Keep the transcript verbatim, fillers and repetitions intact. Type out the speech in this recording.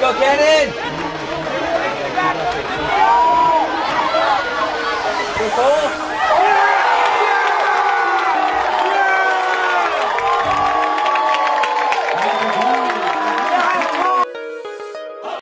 Go get in!